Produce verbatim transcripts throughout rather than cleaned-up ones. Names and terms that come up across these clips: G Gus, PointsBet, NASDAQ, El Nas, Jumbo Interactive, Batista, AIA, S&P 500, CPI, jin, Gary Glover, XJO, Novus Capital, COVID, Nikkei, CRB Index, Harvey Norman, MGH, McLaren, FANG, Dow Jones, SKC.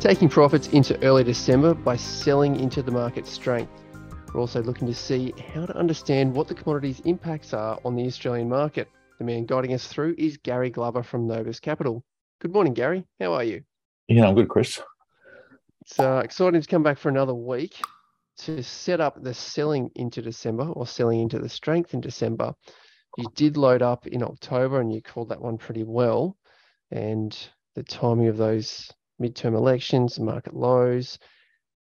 taking profits into early December by selling into the market strength. We're also looking to see how to understand what the commodities impacts are on the Australian market. The man guiding us through is Gary Glover from Novus Capital. Good morning, Gary. How are you? Yeah, I'm good, Chris. It's uh, exciting to come back for another week to set up the selling into December or selling into the strength in December. You did load up in October and you called that one pretty well. And the timing of those midterm elections, market lows,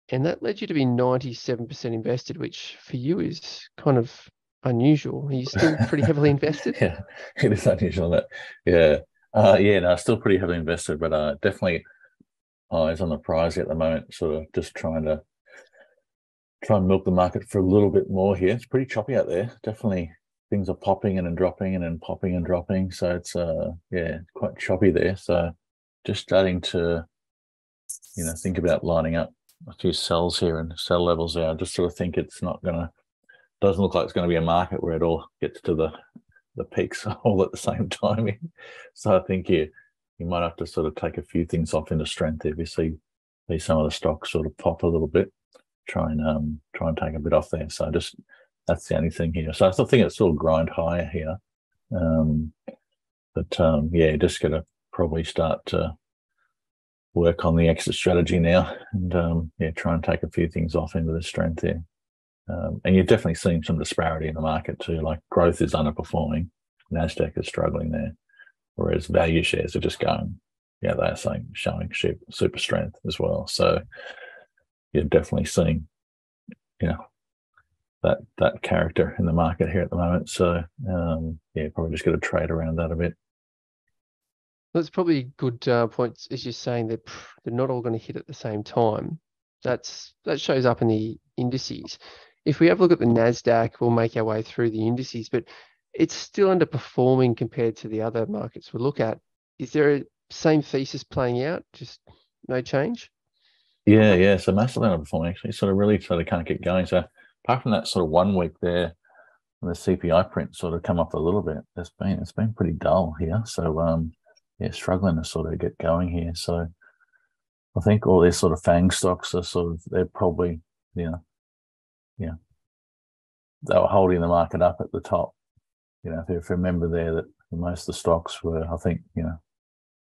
and that led you to be ninety-seven percent invested, which for you is kind of unusual. Are you still pretty heavily invested? Yeah, it is unusual, that. Yeah. Uh, yeah, no, still pretty heavily invested, but uh, definitely eyes on the prize at the moment, sort of just trying to try and milk the market for a little bit more here. It's pretty choppy out there. Definitely things are popping and, and dropping and, and popping and dropping. So it's, uh, yeah, quite choppy there. So just starting to, you know, think about lining up a few sells here and sell levels there. I just sort of think it's not going to, doesn't look like it's going to be a market where it all gets to the the peaks all at the same time. So I think, yeah, you might have to sort of take a few things off into strength if you see, see some of the stocks sort of pop a little bit, try and um, try and take a bit off there. So just, that's the only thing here. So I still think it's sort of grind higher here. Um, but um, yeah, just going to probably start to work on the exit strategy now and um, yeah, try and take a few things off into the strength there. Um, and you're definitely seeing some disparity in the market too. Like growth is underperforming. NASDAQ is struggling there, whereas value shares are just going, yeah, they're saying, showing super strength as well. So you're definitely seeing, you know, that that character in the market here at the moment. So um, yeah, probably just got to trade around that a bit. That's probably a good uh, point, as you're saying that they're not all going to hit at the same time. That's that shows up in the indices. If we have a look at the NASDAQ, we'll make our way through the indices, but it's still underperforming compared to the other markets we look at. Is there a same thesis playing out? Just no change? Yeah, yeah. So massively underperforming, actually. Sort of really sort of can't get going. So apart from that sort of one week there, the C P I print sort of come up a little bit. It's been it's been pretty dull here. So um, yeah, struggling to sort of get going here. So I think all these sort of FANG stocks are sort of, they're probably, you know, yeah, they were holding the market up at the top. You know, if you remember there that most of the stocks were, I think, you know,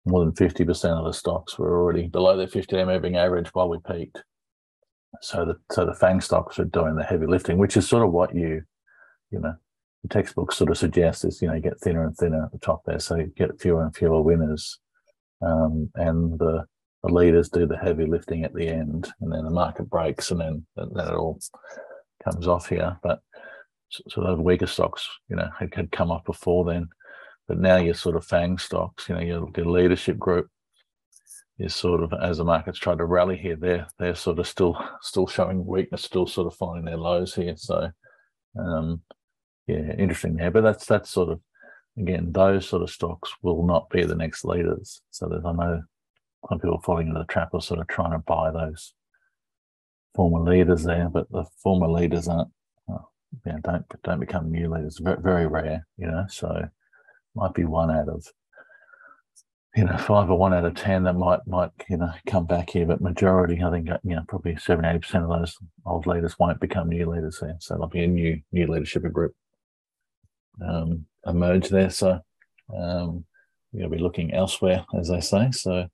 more than fifty percent of the stocks were already below their fifty-day moving average while we peaked. So the, so the FANG stocks are doing the heavy lifting, which is sort of what you, you know, the textbook sort of suggests is, you know, you get thinner and thinner at the top there. So you get fewer and fewer winners. Um, and the, the leaders do the heavy lifting at the end, and then the market breaks, and then, and then it all comes off here. But so those weaker stocks, you know, had, had come up before then. But now your sort of FANG stocks, you know, your, your leadership group is sort of, as the market's trying to rally here, they're, they're sort of still still showing weakness, still sort of finding their lows here. So, um, yeah, interesting there. But that's, that's sort of, again, those sort of stocks will not be the next leaders. So there's, I know some people falling into the trap of sort of trying to buy those former leaders there, but the former leaders aren't, well, you know, don't, don't become new leaders. Very, very rare, you know, so might be one out of, you know, five or one out of ten that might, might you know, come back here. But majority, I think, you know, probably seventy, eighty percent of those old leaders won't become new leaders there. So there'll be a new new leadership group um, emerge there. So um, we'll be looking elsewhere, as they say. So,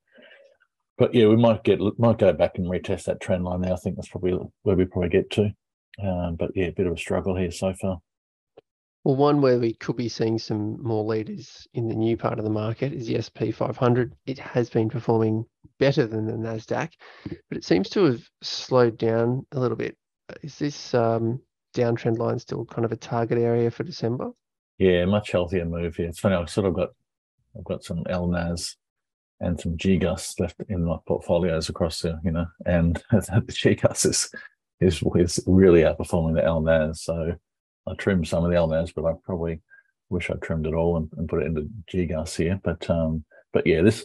but yeah, we might get might go back and retest that trend line there. I think that's probably where we probably get to. Um, but yeah, a bit of a struggle here so far. Well, one where we could be seeing some more leaders in the new part of the market is the S and P five hundred. It has been performing better than the NASDAQ, but it seems to have slowed down a little bit. Is this um, downtrend line still kind of a target area for December? Yeah, much healthier move here. It's funny, I've sort of got, I've got some El Nas and some G Gus left in my portfolios across there, you know, and the G Gus is, is, is really outperforming the El Nas. So I trimmed some of the El Nas, but I probably wish I trimmed it all and, and put it into G Gus here. But um, but yeah, this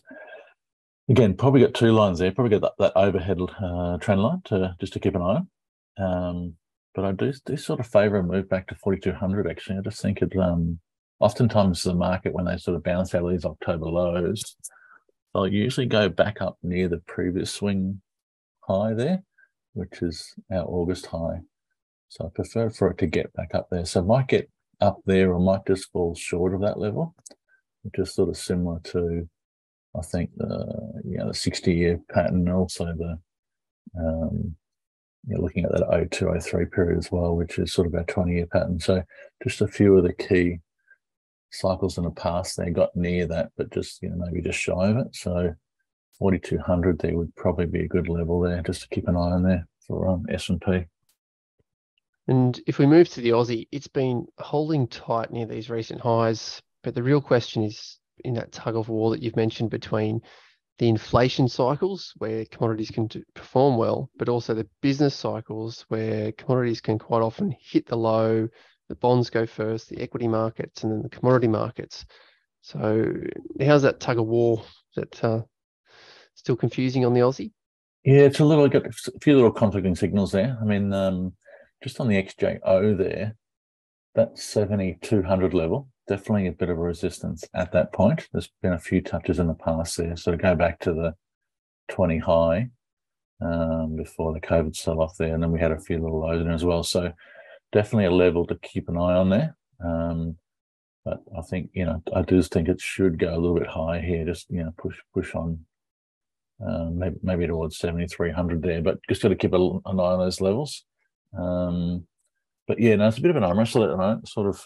again probably got two lines there. Probably got that, that overhead uh, trend line to just to keep an eye on. Um, but I do, do sort of favour a move back to forty-two hundred. Actually, I just think it. Um, oftentimes the market when they sort of bounce out of these October lows, they'll usually go back up near the previous swing high there, which is our August high. So I prefer for it to get back up there. So it might get up there or might just fall short of that level, which is sort of similar to, I think, the you know, the sixty-year pattern, also the um, you know, looking at that oh two oh three period as well, which is sort of our twenty-year pattern. So just a few of the key cycles in the past, they got near that, but just, you know, maybe just shy of it. So forty-two hundred there would probably be a good level there, just to keep an eye on there for um, S and P. And if we move to the Aussie, it's been holding tight near these recent highs, but the real question is in that tug of war that you've mentioned between the inflation cycles where commodities can perform well, but also the business cycles where commodities can quite often hit the low. The bonds go first, the equity markets, and then the commodity markets. So how's that tug of war? Is that uh, still confusing on the Aussie? Yeah, it's a little, got a few little conflicting signals there. I mean, um, just on the X J O there, that seventy-two hundred level, definitely a bit of a resistance at that point. There's been a few touches in the past there. So to go back to the twenty high um, before the COVID sell-off there, and then we had a few little lows in as well. So definitely a level to keep an eye on there. Um, but I think, you know, I do think it should go a little bit higher here, just, you know, push push on uh, maybe, maybe towards seventy-three hundred there, but just got to keep a, an eye on those levels. Um, but, yeah, no, it's a bit of an arm wrestle at the moment. Sort of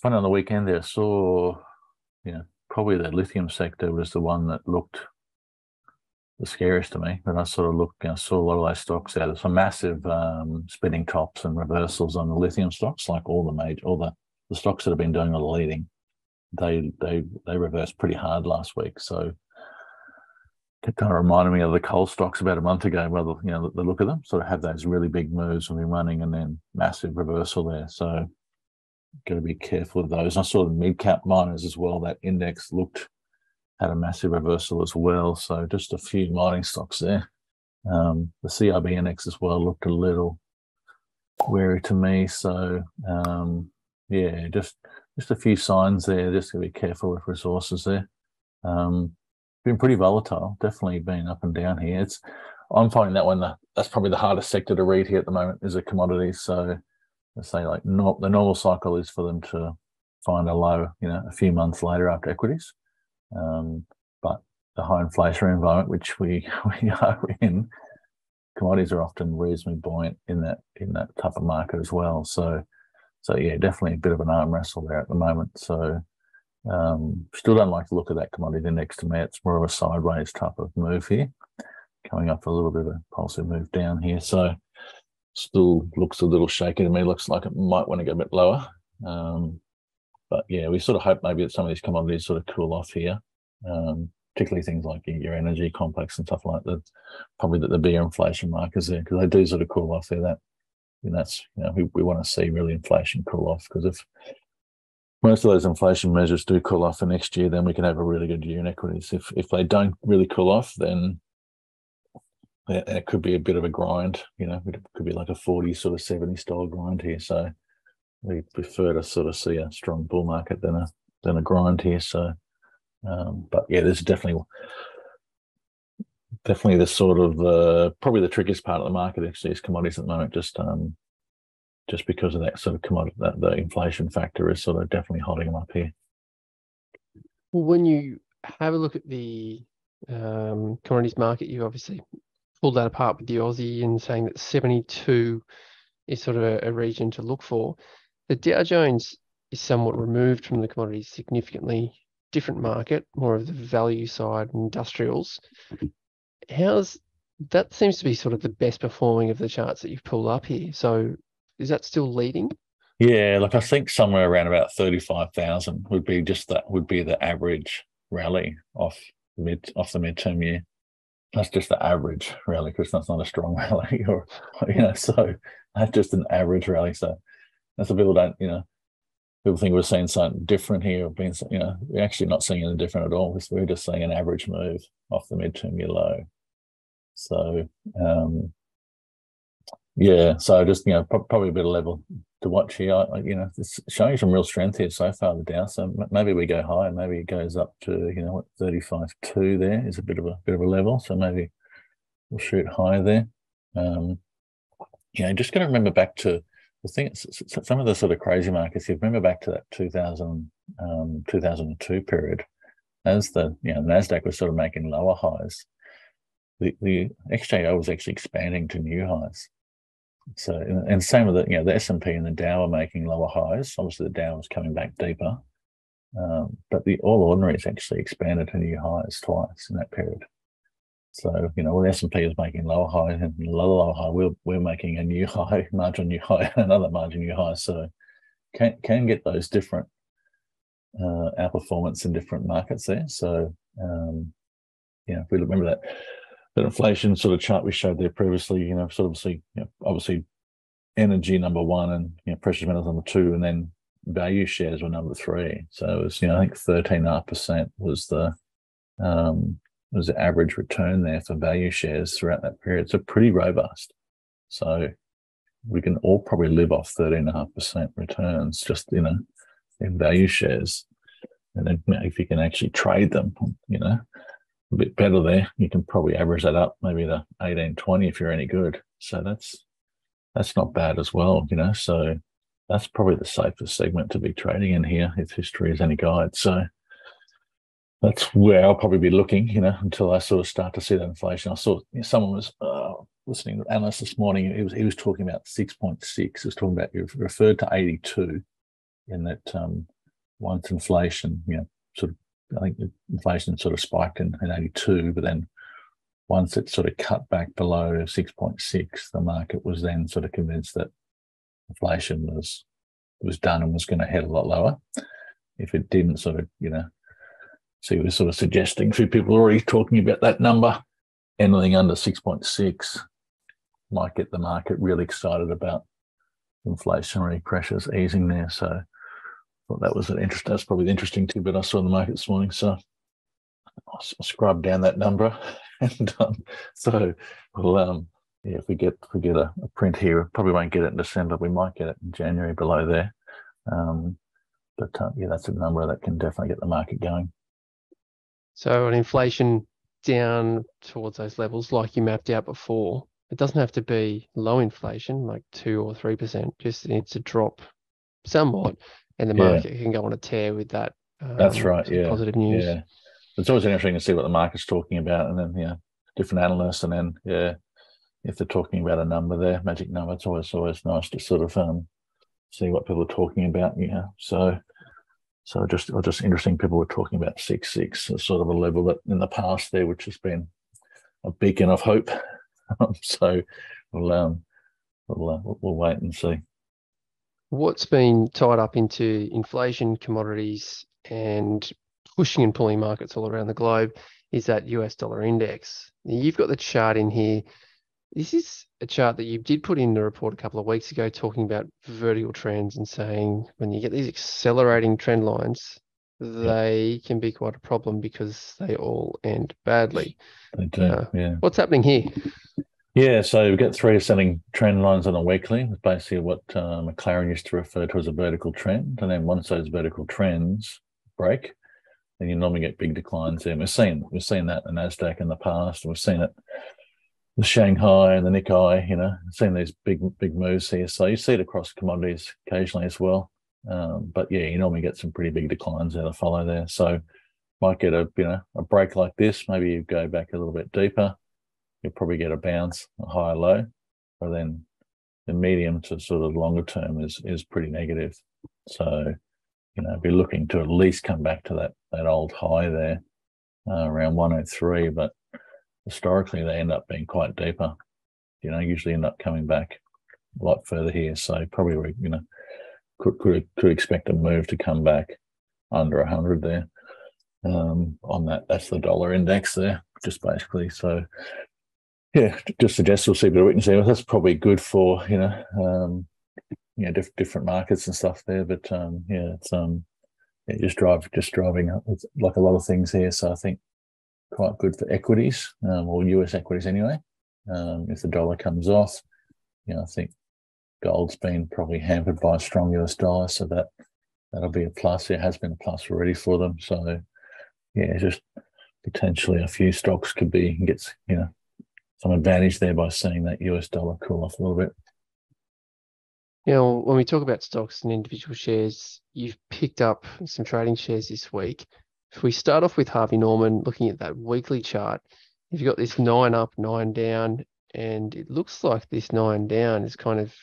fun on the weekend there. I saw, you know, probably the lithium sector was the one that looked the scariest to me. But I sort of looked, I saw a lot of those stocks out. There's some massive um, spinning tops and reversals on the lithium stocks, like all the major, all the, the stocks that have been doing a lot of leading. They they they reversed pretty hard last week. So it kind of reminded me of the coal stocks about a month ago. Well, you know, the, the look of them sort of have those really big moves when we're running, and then massive reversal there. So got to be careful of those. I saw the mid cap miners as well. That index looked. Had a massive reversal as well, so just a few mining stocks there. Um, the C R B index as well looked a little wary to me. So um, yeah, just just a few signs there. Just to be careful with resources there. Um, been pretty volatile. Definitely been up and down here. It's I'm finding that one the, that's probably the hardest sector to read here at the moment is the commodities. So let's say like no, the normal cycle is for them to find a low, you know, a few months later after equities. Um, but the high inflationary environment, which we, we are in, commodities are often reasonably buoyant in that in that tougher market as well. So, so yeah, definitely a bit of an arm wrestle there at the moment. So, um, still don't like the look of that commodity index to me. It's more of a sideways type of move here, coming up a little bit of a positive move down here. So, still looks a little shaky to me. Looks like it might want to go a bit lower. Um, But yeah, we sort of hope maybe that some of these commodities sort of cool off here, um, particularly things like your energy complex and stuff like that. Probably that the bigger inflation markers there, because they do sort of cool off there. That and that's you know we, we want to see really inflation cool off, because if most of those inflation measures do cool off for next year, then we can have a really good year in equities. If if they don't really cool off, then it could be a bit of a grind. You know, it could be like a forty sort of seventy style grind here. So. We prefer to sort of see a strong bull market than a than a grind here. So, um, but yeah, there's definitely definitely the sort of uh, probably the trickiest part of the market actually is commodities at the moment. Just um, just because of that sort of commodity, that the inflation factor is sort of definitely holding them up here. Well, when you have a look at the um, commodities market, you obviously pulled that apart with the Aussie and saying that seventy-two is sort of a, a region to look for. The Dow Jones is somewhat removed from the commodities, significantly different market, more of the value side, industrials. How's that seems to be sort of the best performing of the charts that you've pulled up here. So is that still leading? Yeah, like I think somewhere around about thirty-five thousand would be just that would be the average rally off mid off the midterm year. That's just the average rally, because that's not a strong rally, or you know, so that's just an average rally. So. And so people don't, you know, people think we're seeing something different here. Or being, you know, we're actually not seeing anything different at all. We're just seeing an average move off the midterm year low. So, um, yeah, so just, you know, probably a bit of level, to watch here. I, you know, it's showing some real strength here so far, the Dow. So maybe we go higher. Maybe it goes up to, you know, what, thirty-five two there is a bit of a bit of a level. So maybe we'll shoot higher there. Um, you know, just got to remember back to the thing. Some of the sort of crazy markets. You remember back to that two thousand, um, two thousand two period, as the you know NASDAQ was sort of making lower highs. The, the X J O was actually expanding to new highs. So, and same with the, you know, the S and P and the Dow are making lower highs. Obviously, the Dow was coming back deeper. Um, but the All Ordinaries actually expanded to new highs twice in that period. So, you know, well, the S and P is making lower highs and lower, lower high. We're, we're making a new high, marginal new high, another marginal new high. So can can get those different uh, outperformance in different markets there. So, um, yeah, if we remember that. That inflation sort of chart we showed there previously, you know, sort of see, you know, obviously energy number one and, you know, precious metals number two, and then value shares were number three. So it was, you know, I think thirteen point five percent was the um, was the average return there for value shares throughout that period. So pretty robust. So we can all probably live off thirteen point five percent returns just, you know, in value shares. And then if you can actually trade them, you know, a bit better there, you can probably average that up maybe to eighteen twenty if you're any good. So that's that's not bad as well, you know. So that's probably the safest segment to be trading in here if history is any guide. So that's where I'll probably be looking, you know, until I sort of start to see that inflation. I saw someone was uh, listening to an analyst this morning. He was he was talking about six point six. He was talking about, you referred to eighty-two, in that um, once inflation, you know, sort of. I think the inflation sort of spiked in, in eighty-two, but then once it sort of cut back below six point six, the market was then sort of convinced that inflation was was done and was going to head a lot lower. If it didn't sort of, you know, so he was sort of suggesting, a few people already talking about that number, anything under six point six might get the market really excited about inflationary pressures easing there. So that was an interest. That's probably the interesting thing, but I saw in the market this morning, so I'll scrub down that number. And um, so, well, um, yeah, if we get if we get a, a print here, probably won't get it in December. We might get it in January below there. Um, but uh, yeah, that's a number that can definitely get the market going. So, an inflation down towards those levels, like you mapped out before, it doesn't have to be low inflation, like two or three percent. Just needs to drop somewhat. And the market yeah. can go on a tear with that. Um, That's right. Yeah. Positive news. Yeah. It's always interesting to see what the market's talking about, and then, yeah, different analysts, and then, yeah, if they're talking about a number there, magic number, it's always always nice to sort of um see what people are talking about. Yeah. You know? So, so just or just interesting. People were talking about six six, sort of a level that in the past there, which has been a beacon of hope. So, we'll um we'll uh, we'll wait and see. What's been tied up into inflation, commodities, and pushing and pulling markets all around the globe is that U S dollar index. Now, you've got the chart in here. This is a chart that you did put in the report a couple of weeks ago, talking about vertical trends and saying when you get these accelerating trend lines, they can be quite a problem because they all end badly. They do, uh, yeah. What's happening here? Yeah, so we've got three ascending trend lines on a weekly. It's basically what uh, McLaren used to refer to as a vertical trend. And then once those vertical trends break, then you normally get big declines there. And we've seen, we've seen that in NASDAQ in the past. We've seen it with Shanghai and the Nikkei, you know, seen these big, big moves here. So you see it across commodities occasionally as well. Um, but, yeah, you normally get some pretty big declines there to follow there. So might get a, you know, a break like this. Maybe you go back a little bit deeper. You'll probably get a bounce, a higher low, but then the medium to sort of longer term is is pretty negative. So, you know, be looking to at least come back to that that old high there, uh, around one oh three. But historically, they end up being quite deeper. You know, usually end up coming back a lot further here. So probably, you know, could could could expect a move to come back under one hundred there. Um, on that, that's the dollar index there, just basically. So. Yeah, just suggest we'll see a bit of weakness there. That's probably good for, you know, um, you know, diff different markets and stuff there. But um, yeah, it's um, yeah, just drive, just driving up with like a lot of things here. So I think quite good for equities, um, or U S equities anyway. Um, if the dollar comes off, you know, I think Gold's been probably hampered by a strong U S dollar, so that that'll be a plus. It has been a plus already for them. So yeah, just potentially a few stocks could be gets you know some advantage there by seeing that U S dollar cool off a little bit. You know, when we talk about stocks and individual shares, you've picked up some trading shares this week. If we start off with Harvey Norman, looking at that weekly chart, you've got this nine up, nine down, and it looks like this nine down is kind of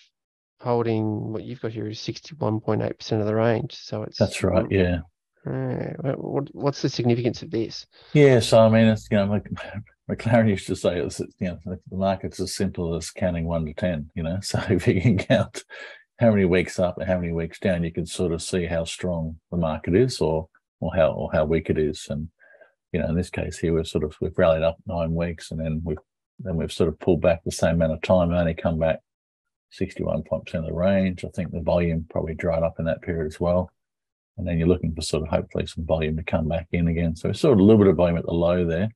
holding what you've got here is sixty-one point eight percent of the range. So it's that's right, yeah. Right. What, what's the significance of this? Yeah, so I mean, it's, you know, McLaren used to say it was, you know, the market's as simple as counting one to ten. You know, so if you can count how many weeks up and how many weeks down, you can sort of see how strong the market is, or or how or how weak it is. And you know, in this case here, we've sort of we've rallied up nine weeks, and then we've then we've sort of pulled back the same amount of time, and only come back sixty-one percent of the range. I think the volume probably dried up in that period as well. And then you're looking for sort of hopefully some volume to come back in again. So it's sort of a little bit of volume at the low there.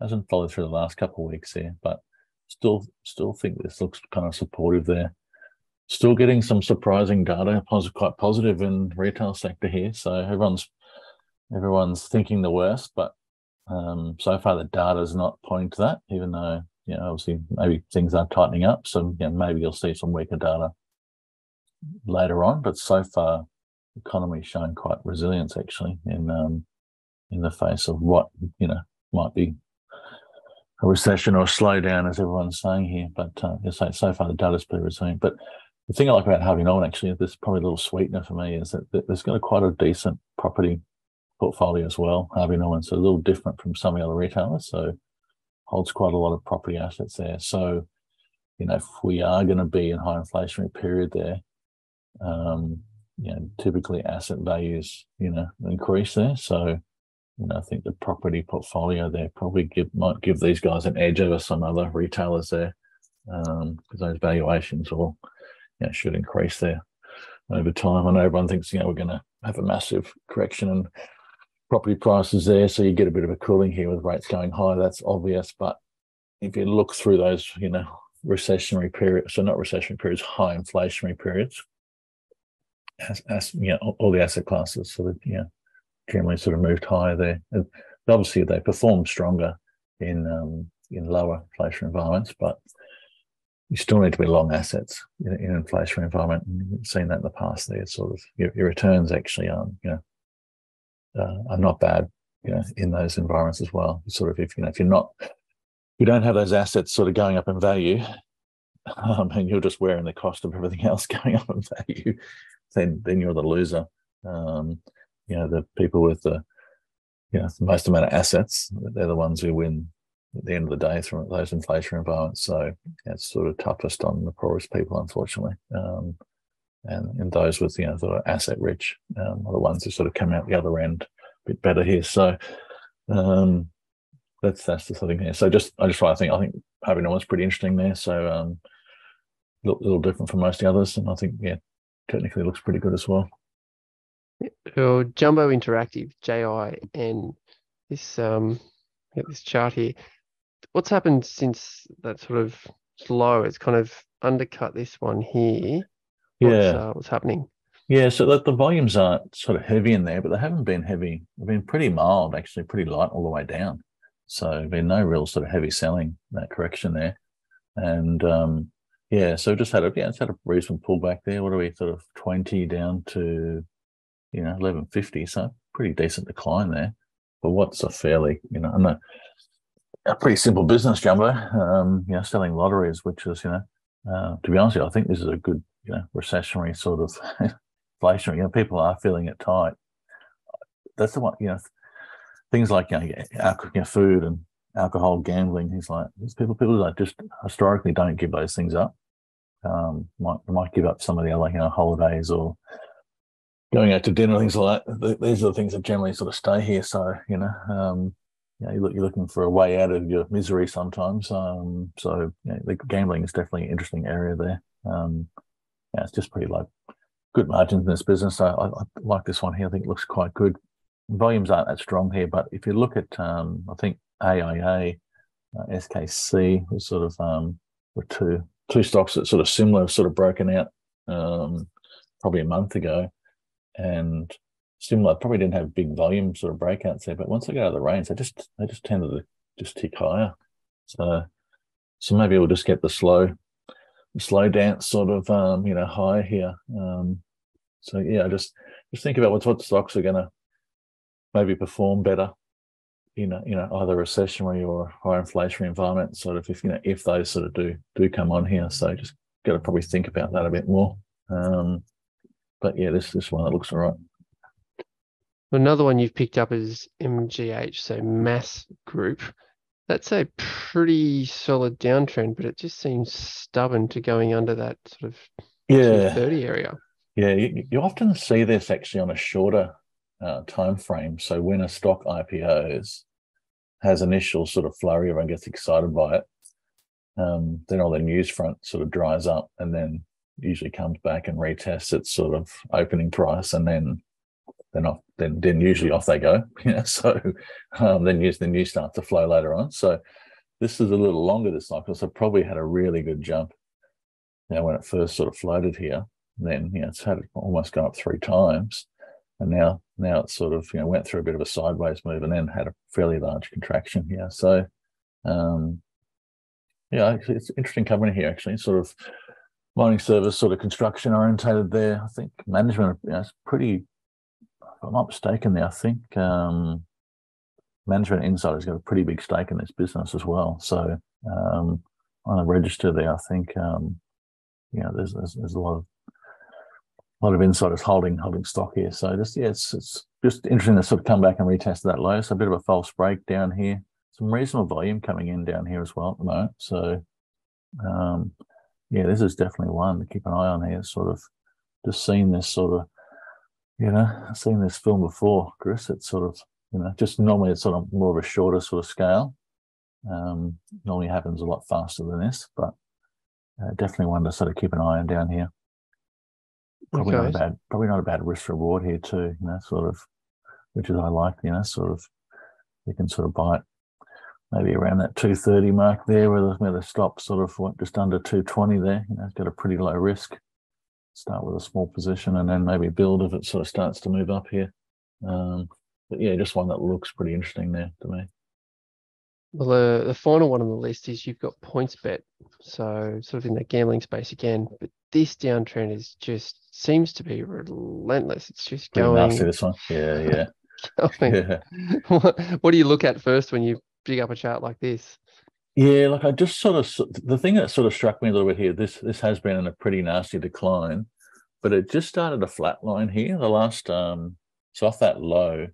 Hasn't followed through the last couple of weeks here, but still still think this looks kind of supportive there. Still getting some surprising data, positive, quite positive in retail sector here. So everyone's everyone's thinking the worst, but um, so far the data's not pointing to that, even though, you know, obviously maybe things are tightening up. So you know, maybe you'll see some weaker data later on, but so far, economy showing quite resilience actually in um, in the face of what you know might be a recession or a slowdown, as everyone's saying here. But uh, so, so far the data's pretty resilient. But the thing I like about Harvey Norman actually, this is probably a little sweetener for me, is that there's got a quite a decent property portfolio as well. Harvey Norman's a little different from some of the other retailers, so holds quite a lot of property assets there. So you know if we are going to be in high inflationary period there, um, you know, typically asset values, you know, increase there. So, you know, I think the property portfolio there probably give, might give these guys an edge over some other retailers there, um, because those valuations will, you know, should increase there over time. I know everyone thinks, you know, we're going to have a massive correction in property prices there. So you get a bit of a cooling here with rates going higher. That's obvious. But if you look through those, you know, recessionary periods, so not recessionary periods, high inflationary periods, As, as, you know, all the asset classes sort of, you know, generally sort of moved higher there. And obviously, they perform stronger in um, in lower inflation environments, but you still need to be long assets in an inflationary environment. And we've seen that in the past. There, sort of your, your returns actually are, you know, uh, are not bad, you know, in those environments as well. Sort of if you know if you're not, you don't have those assets sort of going up in value, um, and you're just wearing the cost of everything else going up in value, then then you're the loser. Um, you know, the people with the you know the most amount of assets, they're the ones who win at the end of the day through those inflationary environments. So it's sort of toughest on the poorest people, unfortunately. Um, and, and those with you know sort of asset rich um, are the ones who sort of come out the other end a bit better here. So um, that's that's the sort of thing here. So just I just try to think I think Harvey Norman's pretty interesting there. So um, a little, little different from most of the others, and I think yeah. technically looks pretty good as well. Well, Jumbo Interactive, J I N, this um, yeah, this chart here. What's happened since that sort of low? It's kind of undercut this one here. What's, yeah, uh, what's happening? Yeah, so that the volumes aren't sort of heavy in there, but they haven't been heavy. They've been pretty mild, actually, pretty light all the way down. So been no real sort of heavy selling that correction there, and. Um, Yeah, so just had a yeah, it's had a reasonable pullback there. What are we sort of twenty down to, you know, eleven fifty? So pretty decent decline there. But what's a fairly, you know, and a, a pretty simple business, Jumbo. Um, you know, selling lotteries, which is, you know, uh, to be honest with you, I think this is a good, you know, recessionary sort of inflationary. You know, people are feeling it tight. That's the one, you know, things like you know, alcohol, you know, food and alcohol, gambling. He's like, these people, people like just historically don't give those things up. Um, might might give up some of the other, you know, holidays or going out to dinner, things like that. These are the things that generally sort of stay here. So you know, um, you know, you're, you're looking for a way out of your misery sometimes. Um, so you know, the gambling is definitely an interesting area there. Um, yeah, it's just pretty low, good margins in this business. So I, I like this one here. I think it looks quite good. Volumes aren't that strong here, but if you look at, um, I think. A I A, uh, S K C was sort of um, were two two stocks that sort of similar, sort of broken out um, probably a month ago, and similar, probably didn't have big volume sort of breakouts there. But once they go out of the range, they just they just tended to just tick higher. So so maybe we'll just get the slow slow dance sort of um, you know higher here. Um, so yeah, just just think about what's what stocks are going to maybe perform better in a, you know either recessionary or higher inflationary environment. Sort of if you know if those sort of do do come on here. So just got to probably think about that a bit more. Um, but yeah, this this one that looks all right. Another one you've picked up is M G H, so Mass Group. That's a pretty solid downtrend, but it just seems stubborn to going under that sort of yeah. thirty area. Yeah, you, you often see this actually on a shorter uh, time frame. So when a stock I P Os, has initial sort of flurry, everyone gets excited by it. Um, then all the news front sort of dries up and then usually comes back and retests its sort of opening price, and then Then off, then then usually off they go. You know, so um, then news then news starts to flow later on. So this is a little longer this cycle. So probably had a really good jump. You know, when it first sort of floated here, and then you know it's had almost gone up three times, and now now it sort of you know went through a bit of a sideways move and then had a fairly large contraction here. So um, yeah, it's an interesting company here actually. Sort of mining service, sort of construction orientated there. I think management you know, is pretty. If I'm not mistaken there, I think um, Management Insider's got a pretty big stake in this business as well. So um, on the register there, I think um, you know there's, there's there's a lot of a lot of insiders holding holding stock here. So just yeah, it's it's just interesting to sort of come back and retest that low. So a bit of a false break down here. Some reasonable volume coming in down here as well at the moment. So um, yeah, this is definitely one to keep an eye on here. It's sort of just seen this sort of. You know, I've seen this film before, Chris. It's sort of, you know, just normally it's sort of more of a shorter sort of scale. Um, normally happens a lot faster than this, but uh, definitely one to sort of keep an eye on down here. Probably okay. not a bad, probably not a bad risk reward here too. You know, sort of, which is I like. You know, sort of, you can sort of buy it maybe around that two thirty mark there, where the, where the stop sort of what just under two twenty there. You know, it's got a pretty low risk. Start with a small position and then maybe build if it sort of starts to move up here. Um, but yeah, just one that looks pretty interesting there to me. Well, uh, the final one on the list is you've got PointsBet. So sort of in the gambling space again, but this downtrend is just seems to be relentless. It's just pretty going. Nasty, this one. Yeah, yeah. going, yeah. What, what do you look at first when you dig up a chart like this? Yeah, like I just sort of, the thing that sort of struck me a little bit here, this this has been in a pretty nasty decline, but it just started a flat line here. The last, um, so off that low,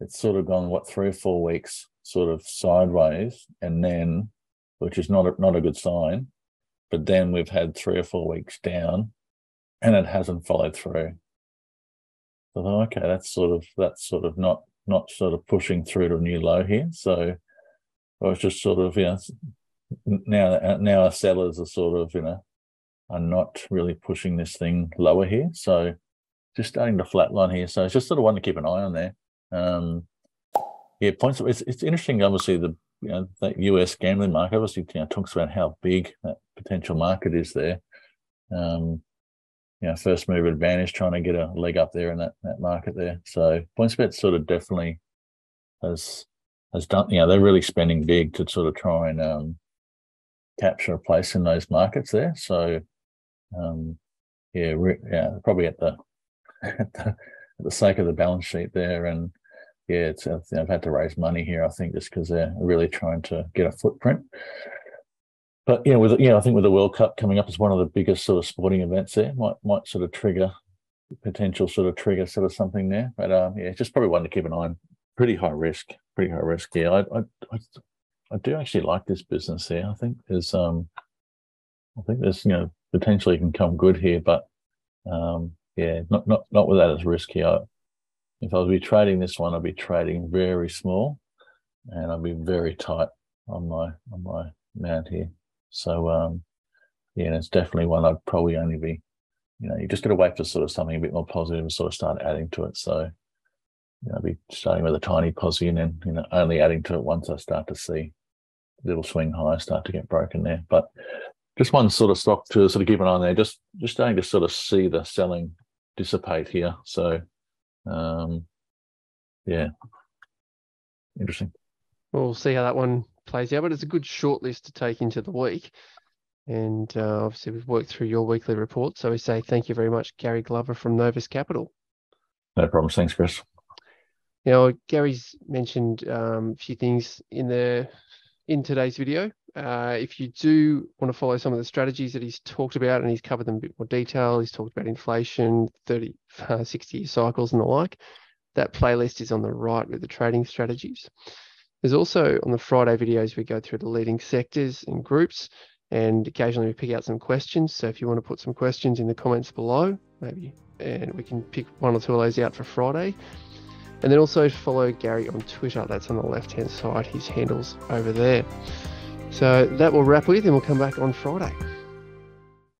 it's sort of gone, what, three or four weeks sort of sideways, and then, which is not a, not a good sign, but then we've had three or four weeks down, and it hasn't followed through. So I thought, okay, that's sort of, that's sort of not, not sort of pushing through to a new low here, so... I was just sort of, you know, now, now our sellers are sort of, you know, are not really pushing this thing lower here. So just starting to flatline here. So it's just sort of one to keep an eye on there. Um, yeah, points. It's, it's interesting, obviously, the you know, that U S gambling market, obviously, you know, talks about how big that potential market is there. Um, you know, first mover advantage, trying to get a leg up there in that, that market there. So PointsBet sort of definitely has... Has done, you know, they're really spending big to sort of try and um, capture a place in those markets there. So, um, yeah, re- yeah, probably at the, at the at the sake of the balance sheet there, and yeah, it's uh, I've had to raise money here, I think, just because they're really trying to get a footprint. But yeah, with yeah, I think with the World Cup coming up as one of the biggest sort of sporting events there, might might sort of trigger potential sort of trigger sort of something there. But um, yeah, just probably one to keep an eye on. Pretty high risk, pretty high risk. Yeah, I, I, I, I do actually like this business here. I think there's, um, I think there's, you know, potentially can come good here, but um, yeah, not, not, not with that as risky. I, if I was be trading this one, I'd be trading very small, and I'd be very tight on my on my mount here. So um, yeah, it's definitely one I'd probably only be, you know, you just got to wait for sort of something a bit more positive and sort of start adding to it. So. You know, I'll be starting with a tiny posse and then you know only adding to it once I start to see little swing highs start to get broken there. But Just one sort of stock to sort of keep an eye on there. Just just starting to sort of see the selling dissipate here. So, um, yeah, interesting. We'll see how that one plays out, but it's a good short list to take into the week. And uh, obviously, we've worked through your weekly report. So we say thank you very much, Gary Glover from Novus Capital. No problems. Thanks, Chris. Now, Gary's mentioned um, a few things in the in today's video. Uh, if you do want to follow some of the strategies that he's talked about, and he's covered them in a bit more detail, he's talked about inflation, thirty, sixty-year cycles and the like, that playlist is on the right with the trading strategies. There's also, on the Friday videos, we go through the leading sectors and groups, and occasionally we pick out some questions. So if you want to put some questions in the comments below, maybe, and we can pick one or two of those out for Friday. And then also follow Gary on Twitter. That's on the left-hand side. His handle's over there. So that will wrap with, and we'll come back on Friday.